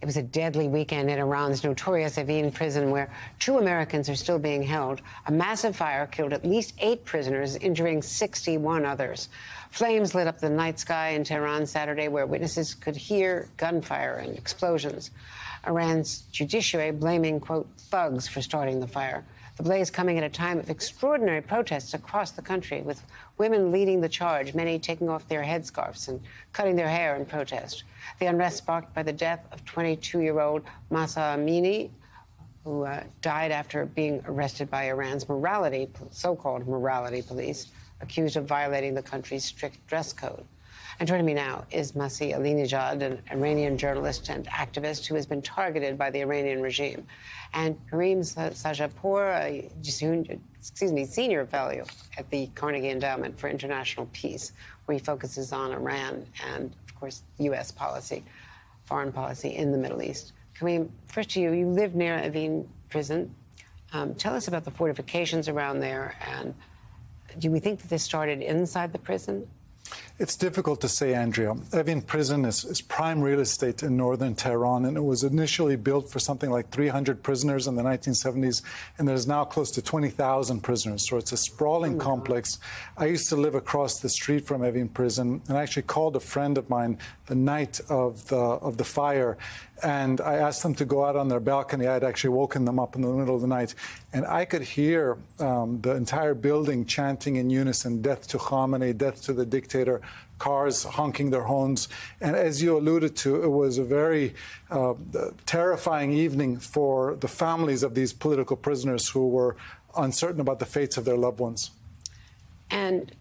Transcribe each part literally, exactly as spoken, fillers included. It was a deadly weekend in Iran's notorious Evin prison, where two Americans are still being held. A massive fire killed at least eight prisoners, injuring sixty-one others. Flames lit up the night sky in Tehran Saturday, where witnesses could hear gunfire and explosions. Iran's judiciary blaming, quote, thugs for starting the fire. The blaze coming at a time of extraordinary protests across the country, with women leading the charge, many taking off their headscarves and cutting their hair in protest. The unrest sparked by the death of twenty-two-year-old Mahsa Amini, who uh, died after being arrested by Iran's morality, so-called morality police, accused of violating the country's strict dress code. And joining me now is Masih Alinejad, an Iranian journalist and activist who has been targeted by the Iranian regime, and Karim Sadjadpour, excuse me, senior fellow at the Carnegie Endowment for International Peace, where he focuses on Iran and, of course, U S policy, foreign policy in the Middle East. Karim, first to you, you live near Evin prison. Um, tell us about the fortifications around there, and do we think that this started inside the prison? It's difficult to say, Andrea. Evin prison is, is prime real estate in northern Tehran, and it was initially built for something like three hundred prisoners in the nineteen seventies, and there's now close to twenty thousand prisoners, so it's a sprawling oh complex. God. I used to live across the street from Evin prison, and I actually called a friend of mine the night of the, of the fire, and I asked them to go out on their balcony. I had actually woken them up in the middle of the night, and I could hear um, the entire building chanting in unison, death to Khamenei, death to the dictator, cars honking their horns. And as you alluded to, it was a very uh, terrifying evening for the families of these political prisoners who were uncertain about the fates of their loved ones. And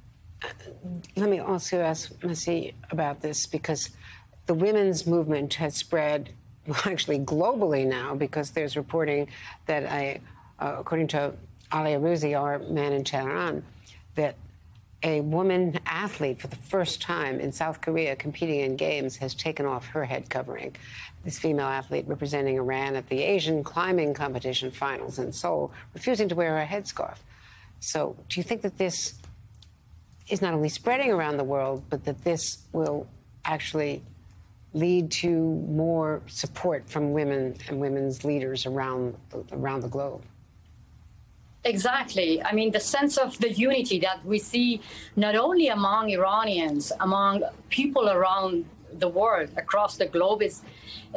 let me also ask Masih about this, because the women's movement has spread, well, actually globally now, because there's reporting that, I, uh, according to Ali Aruzi, our man in Tehran, that a woman athlete, for the first time in South Korea competing in games, has taken off her head covering. This female athlete, representing Iran at the Asian climbing competition finals in Seoul, refusing to wear her headscarf. So do you think that this is not only spreading around the world, but that this will actually lead to more support from women and women's leaders around the, around the globe? Exactly. I mean, the sense of the unity that we see not only among Iranians, among people around the world, across the globe, is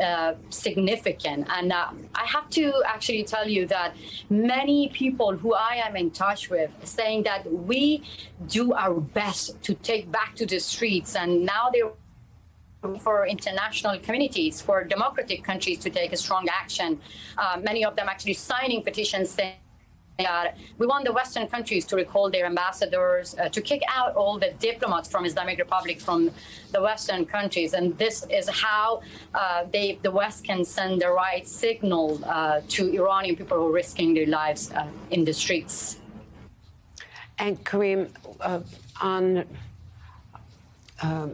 uh, significant. And uh, I have to actually tell you that many people who I am in touch with saying that we do our best to take back to the streets, and now they're for international communities, for democratic countries to take a strong action. Uh, many of them actually signing petitions saying, Uh, we want the Western countries to recall their ambassadors, uh, to kick out all the diplomats from Islamic Republic, from the Western countries. And this is how uh, they, the West can send the right signal uh, to Iranian people who are risking their lives uh, in the streets. And Karim, uh, on um,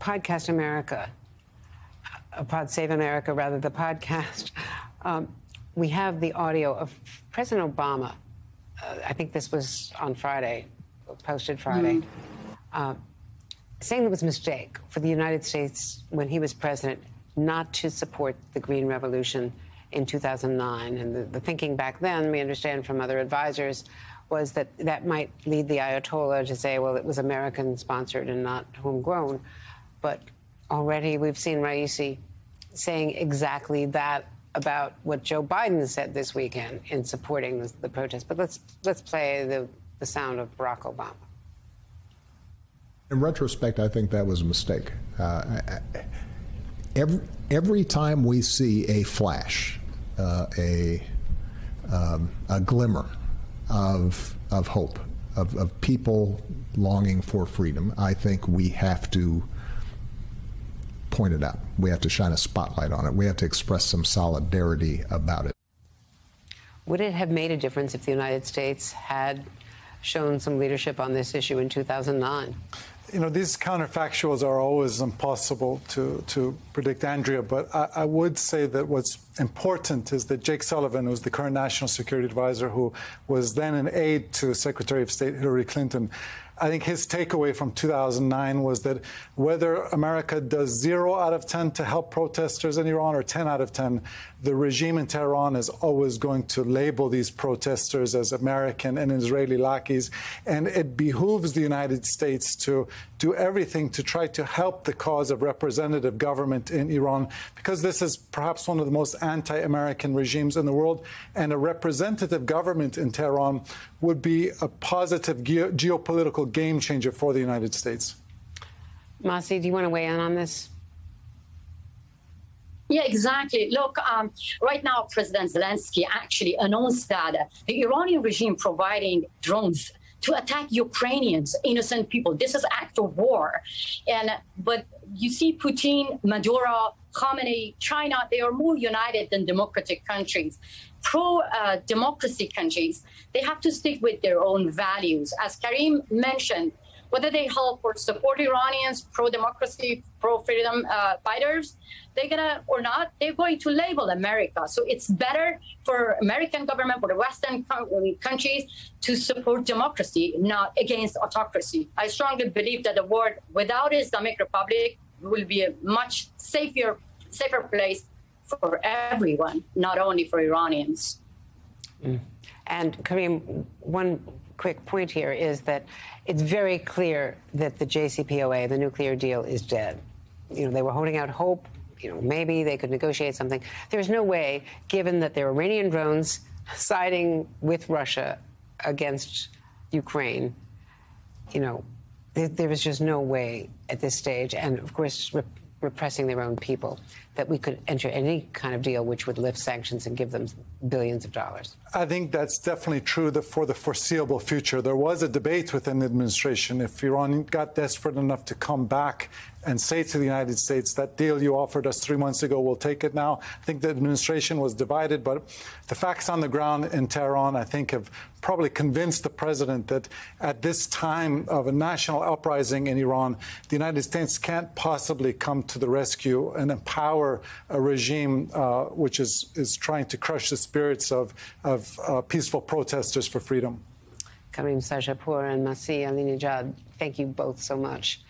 Podcast America, uh, Pod Save America, rather, the podcast, um, we have the audio of President Obama. Uh, I think this was on Friday, posted Friday, mm-hmm. uh, saying it was a mistake for the United States, when he was president, not to support the Green Revolution in two thousand nine. And the, the thinking back then, we understand from other advisors, was that that might lead the Ayatollah to say, well, it was American-sponsored and not homegrown. But already we've seen Raisi saying exactly that about what Joe Biden said this weekend in supporting the, the protest. But let's let's play the, the sound of Barack Obama. In retrospect, I think that was a mistake. Uh, every, every time we see a flash, uh, a, um, a glimmer of, of hope, of, of people longing for freedom, I think we have to point it out. We have to shine a spotlight on it. We have to express some solidarity about it. Would it have made a difference if the United States had shown some leadership on this issue in two thousand nine? You know, these counterfactuals are always impossible to, to predict, Andrea, but I, I would say that what's important is that Jake Sullivan, who's the current national security advisor, who was then an aide to Secretary of State Hillary Clinton, I think his takeaway from two thousand nine was that whether America does zero out of ten to help protesters in Iran or ten out of ten, the regime in Tehran is always going to label these protesters as American and Israeli lackeys. And it behooves the United States to do everything to try to help the cause of representative government in Iran, because this is perhaps one of the most anti-American regimes in the world. And a representative government in Tehran would be a positive ge- geopolitical game changer for the United States. Masih, do you want to weigh in on this? Yeah, exactly. Look, um, right now, President Zelensky actually announced that the Iranian regime providing drones to attack Ukrainians, innocent people. This is act of war. And but you see Putin, Maduro, Khamenei, China, they are more united than democratic countries. Pro-democracy uh, countries, they have to stick with their own values. As Karim mentioned, whether they help or support Iranians, pro-democracy, pro-freedom uh, fighters, they're gonna or not, they're going to label America. So it's better for American government, for the Western countries to support democracy, not against autocracy. I strongly believe that the world without Islamic Republic will be a much safer, safer place for everyone, not only for Iranians. Mm. And Karim, one quick point here is that it's very clear that the J C P O A, the nuclear deal, is dead. You know, they were holding out hope. You know, maybe they could negotiate something. There's no way, given that there are Iranian drones siding with Russia against Ukraine, you know, there, there was just no way at this stage. And of course, rep repressing their own people, that we could enter any kind of deal which would lift sanctions and give them billions of dollars. I think that's definitely true that for the foreseeable future. There was a debate within the administration if Iran got desperate enough to come back and say to the United States, that deal you offered us three months ago, we'll take it now. I think the administration was divided, but the facts on the ground in Tehran, I think, have probably convinced the president that at this time of a national uprising in Iran, the United States can't possibly come to the rescue and empower a regime uh, which is, is trying to crush the spirits of, of uh, peaceful protesters for freedom. Karim Sadjadpour and Masih Alinejad, thank you both so much.